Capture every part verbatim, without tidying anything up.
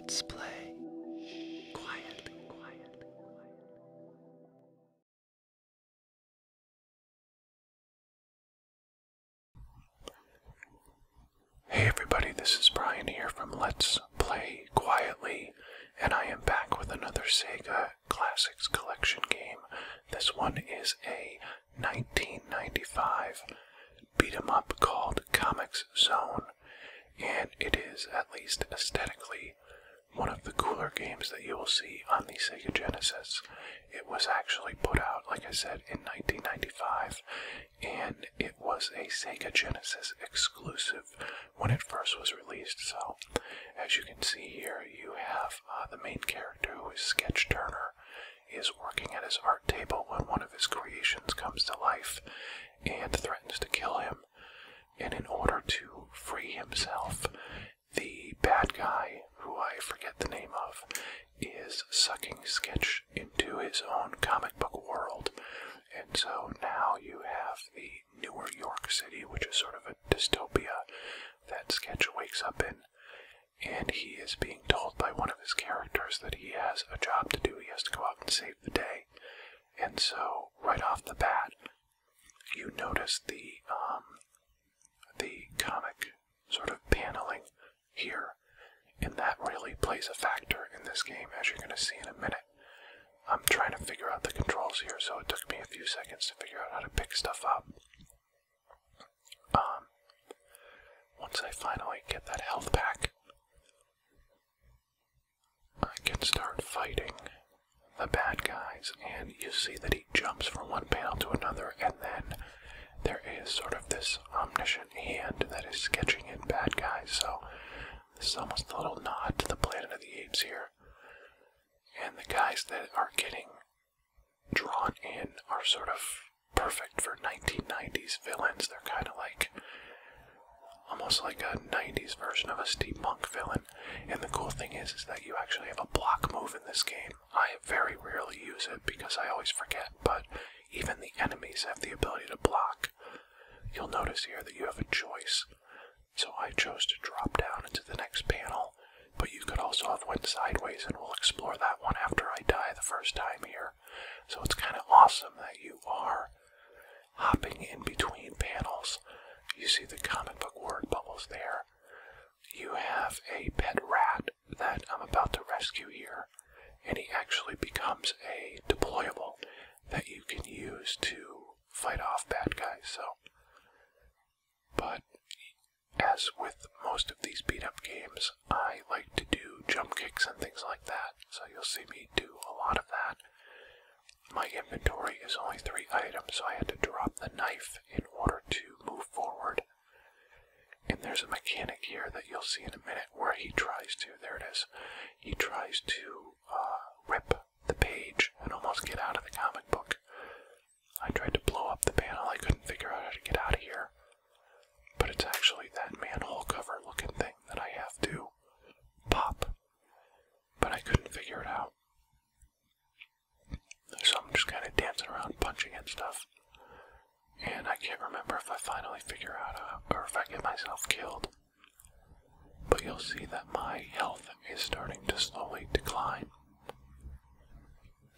Let's Play Quietly. Quietly. Hey everybody, this is Brian here from Let's Play Quietly, and I am back with another Sega Classics Collection game. This one is a nineteen ninety-five beat-em-up called Comix Zone, and it is, at least aesthetically, one of the cooler games that you will see on the Sega Genesis. It was actually put out, like I said, in nineteen ninety-five, and it was a Sega Genesis exclusive when it first was released. So, as you can see here, you have uh, the main character, who is Sketch Turner, is working at his art table when one of his creations comes to life and threatens to kill him. And in order to free himself, the bad guy, who I forget the name of, is sucking Sketch into his own comic book world. And so now you have the newer York City, which is sort of a dystopia that Sketch wakes up in. And he is being told by one of his characters that he has a job to do. He has to go out and save the day. And so, right off the bat, you notice the, um... the comic sort of paneling here, and that really plays a factor in this game, as you're going to see in a minute. I'm trying to figure out the controls here, so it took me a few seconds to figure out how to pick stuff up. Um, once I finally get that health pack, I can start fighting the bad guys, and you see that he jumps from one panel to another, and then there is sort of this omniscient hand that is sketching in bad guys, so this is almost a little nod to the Planet of the Apes here. And the guys that are getting drawn in are sort of perfect for nineteen nineties villains. They're kind of like, almost like a nineties version of a steampunk villain. And the cool thing is, is that you actually have a block move in this game. I very rarely use it because I always forget, but even the enemies have the ability to block. You'll notice here that you have a choice. So I chose to drop down into the next panel, but you could also have went sideways, and we'll explore that one after I die the first time here. So it's kind of awesome that you are hopping in between panels. You see the comic book word bubbles there. You have a pet rat that I'm about to rescue here, and he actually becomes a deployable that you can use to fight off bad guys. So, but as with most of these beat-up games, I like to do jump kicks and things like that, so you'll see me do a lot of that. My inventory is only three items, so I had to drop the knife in order to move forward. And there's a mechanic here that you'll see in a minute where he tries to, there it is, he tries to uh, rip the page and almost get out of the comic book. I tried to blow up the panel, I couldn't figure out how to get out of here. But it's actually that manhole cover looking thing that I have to pop. But I couldn't figure it out. So I'm just kind of dancing around, punching and stuff. And I can't remember if I finally figure out how, or if I get myself killed. But you'll see that my health is starting to slowly decline.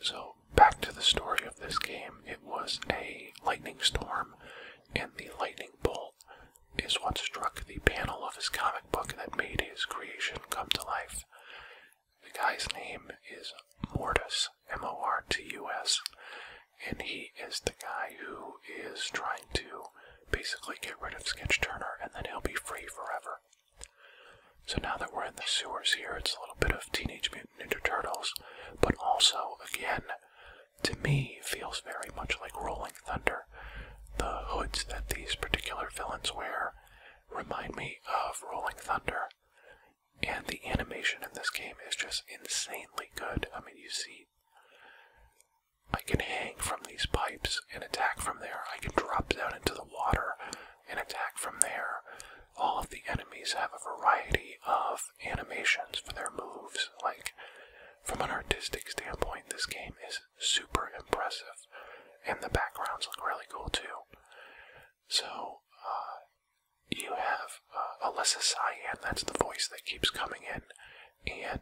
So, back to the story of this game. It was a lightning storm, and the lightning bolt is what struck the panel of his comic book that made his creation come to life. The guy's name is Mortus, M O R T U S, and he is the guy who is trying to basically get rid of Sketch Turner, and then he'll be free forever. So now that we're in the sewers here, it's a little bit of Teenage Mutant Ninja Turtles, but also, again, to me, feels very much like Rolling Thunder. The hoods that these particular villains wear remind me of Rolling Thunder, and the animation in this game is just insanely good. I mean, you see, I can hang from these pipes and attack from there. I can drop down into the water and attack from there. All of the enemies have a variety of animations for their moves. Like, from an artistic standpoint, this game is super impressive, and the backgrounds look really cool too. So, uh, you have uh, Alyssa Cyan, that's the voice that keeps coming in, and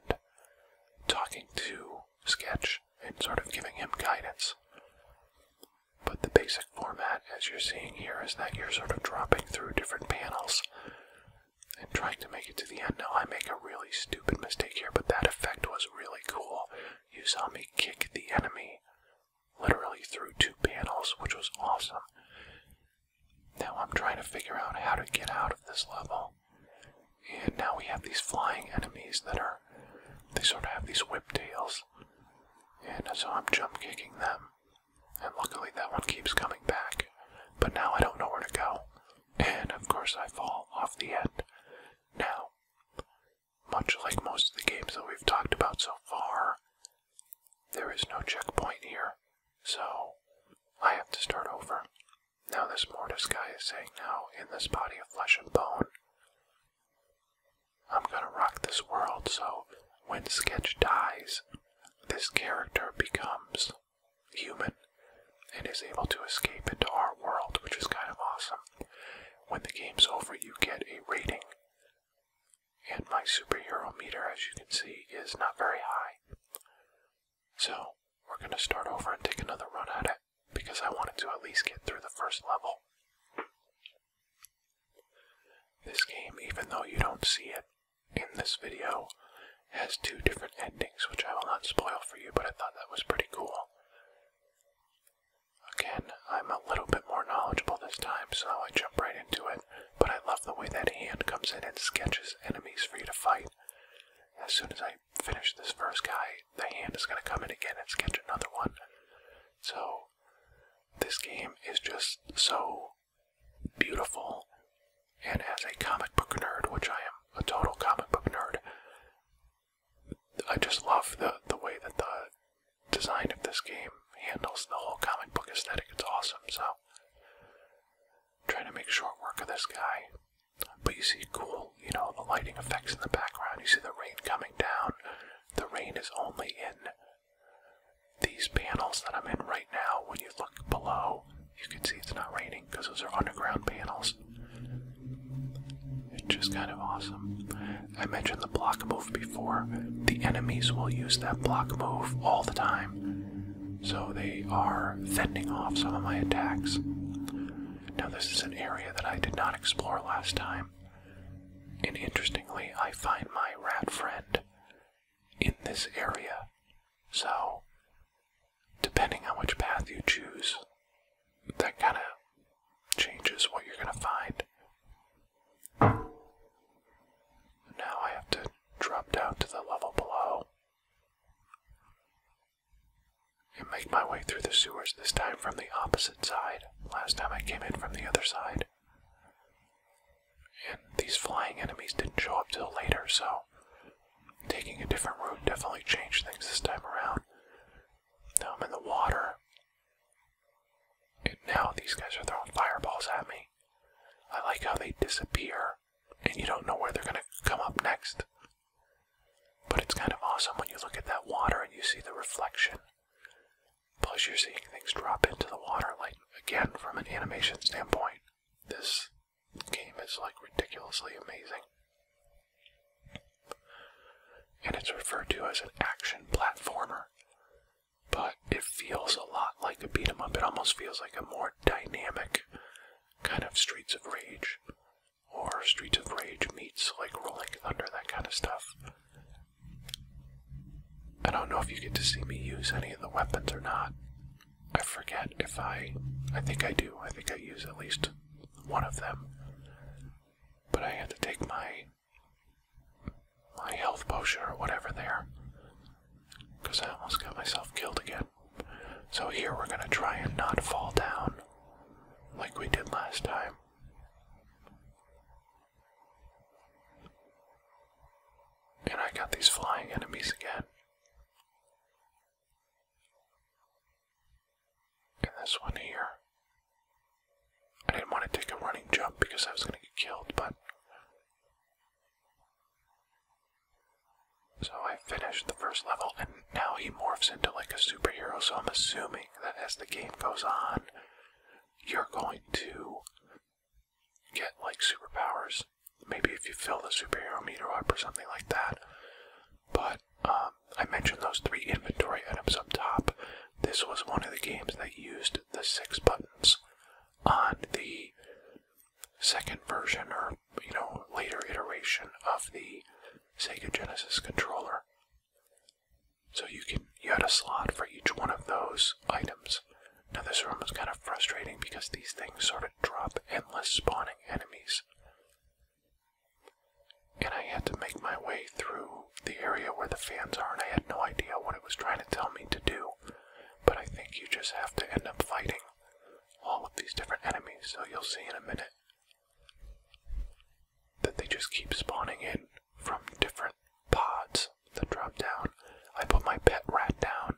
Sketch and sort of giving him guidance. But the basic format, as you're seeing here, is that you're sort of dropping through different panels and trying to make it to the end. Now, I make a really stupid mistake here, but that effect was really cool. You saw me kick the enemy literally through two panels, which was awesome. Now I'm trying to figure out how to get out of this level. And now we have these flying enemies that are, they sort of have these whip tails. And so I'm jump kicking them. And luckily that one keeps coming back. But now I don't know where to go. And of course I fall off the end. Now, much like most of the games that we've talked about so far, there is no checkpoint here. So, I have to start over. Now this Mortis guy is saying, now, in this body of flesh and bone, I'm gonna rock this world, so when Sketch dies, this character becomes human and is able to escape into our world, which is kind of awesome. When the game's over, you get a rating. And my superhero meter, as you can see, is not very high. So, we're gonna start over and take another run at it, because I wanted to at least get through the first level. This game, even though you don't see it in this video, has two different endings, which I will not spoil for you, but I thought that was pretty cool. Again, I'm a little bit more knowledgeable this time, so I jump right into it, but I love the way that hand comes in and sketches enemies for you to fight. As soon as I finish this first guy, the hand is going to come in again and sketch another one. So, this game is just so beautiful, and as a comic book nerd, which I am a total comic book nerd, I just love the, the way that the design of this game handles the whole comic book aesthetic. It's awesome, so I'm trying to make short work of this guy. But you see cool, you know, the lighting effects in the background. You see the rain coming down. The rain is only in these panels that I'm in right now. When you look below, you can see it's not raining because those are underground panels. It's just kind of awesome. I mentioned the block move before. The enemies will use that block move all the time. So they are fending off some of my attacks. Now this is an area that I did not explore last time. And interestingly, I find my rat friend in this area. So, depending on which path you choose, that kind of changes what you're going to find. Now I have to drop down to the level below and make my way through the sewers, this time from the opposite side. Last time I came in from the other side. And these flying enemies didn't show up till later, so taking a different route definitely changed things this time around. Now I'm in the water, and now these guys are throwing fireballs at me. I like how they disappear, and you don't know where they're going to come up next. But it's kind of awesome when you look at that water and you see the reflection. Plus you're seeing things drop into the water, like, again, from an animation standpoint, this game is, like, ridiculously amazing. And it's referred to as an action platformer, but it feels a lot like a beat-em-up. It almost feels like a more dynamic kind of Streets of Rage, or Streets of Rage meets, like, Rolling Thunder, that kind of stuff. I don't know if you get to see me use any of the weapons or not. I forget if I... I think I do. I think I use at least one of them. But I had to take my... my health potion or whatever there, because I almost got myself killed again. So here we're going to try and not fall down like we did last time. And I got these flying enemies again. And this one here. I didn't want to take a running jump because I was going to get killed, but... So I finished the first level, and now he morphs into like a superhero, so I'm assuming that as the game goes on, you're going to get like superpowers. Maybe if you fill the superhero meter up or something like that. But um, I mentioned those three inventory Sega Genesis controller. So you can you had a slot for each one of those items. Now this room is kind of frustrating because these things sort of drop endless spawning enemies. And I had to make my way through the area where the fans are, and I had no idea what it was trying to tell me to do. But I think you just have to end up fighting all of these different enemies, so you'll see in a minute that they just keep spawning in from different pods that drop down. I put my pet rat down,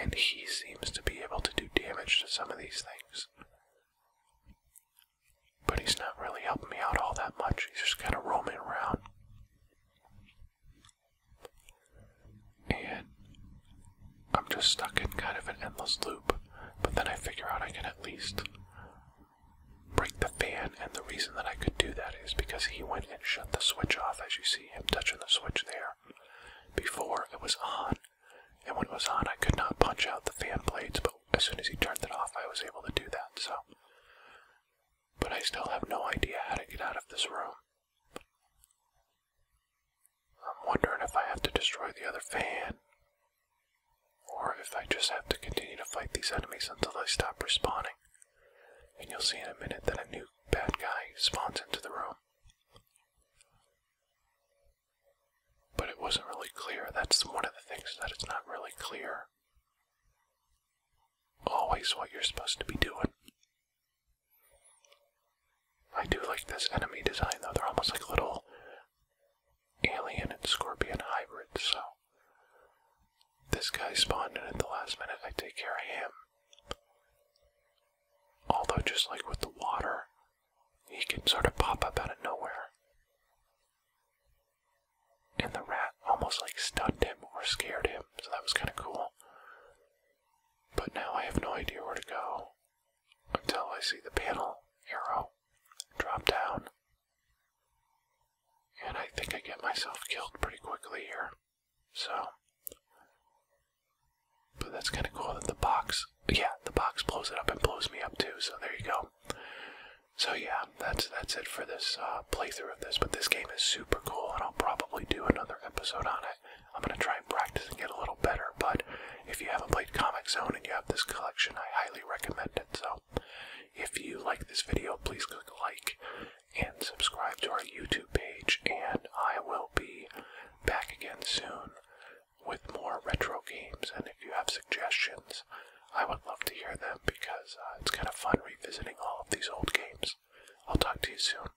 and he seems to be able to do damage to some of these things. But he's not really helping me out all that much. He's just kind of roaming around. And I'm just stuck in kind of an endless loop. But then I figure out I can at least break the fan. And the reason that I could do that is because he went and shut the switch off, as you see him touching the switch there. Before, it was on. And when it was on, I could not punch out the fan blades. But as soon as he turned it off, I was able to do that. So... But I still have no idea how to get out of this room. I'm wondering if I have to destroy the other fan, or if I just have to continue to fight these enemies until they stop respawning. And you'll see in a minute that a new bad guy spawns into the room. But it wasn't really clear. That's one of the things that it's not really clear. Always what you're supposed to be doing. I do like this enemy design, though. They're almost like little alien and scorpion hybrids, so... This guy spawned in at the last minute. I take care of him. Although, just like with the water, he can sort of pop up out of nowhere. And the rat almost like stunned him or scared him, so that was kind of cool. But now I have no idea where to go until I see the panel arrow drop down, and I think I get myself killed pretty quickly here, so, but that's kind of cool that the box, yeah, the box blows it up and blows me up too, so there you go. So yeah, that's, that's it for this uh, playthrough of this, but this game is super cool, and I'll probably do another episode on it. I'm going to try and practice and get a little better, but if you haven't played Comix Zone and you have this collection, I highly recommend it, so. If you like this video, please click like and subscribe to our YouTube page, and I will be back again soon with more retro games, and if you have suggestions, I would love to hear them because uh, it's kind of fun revisiting all of these old games. I'll talk to you soon.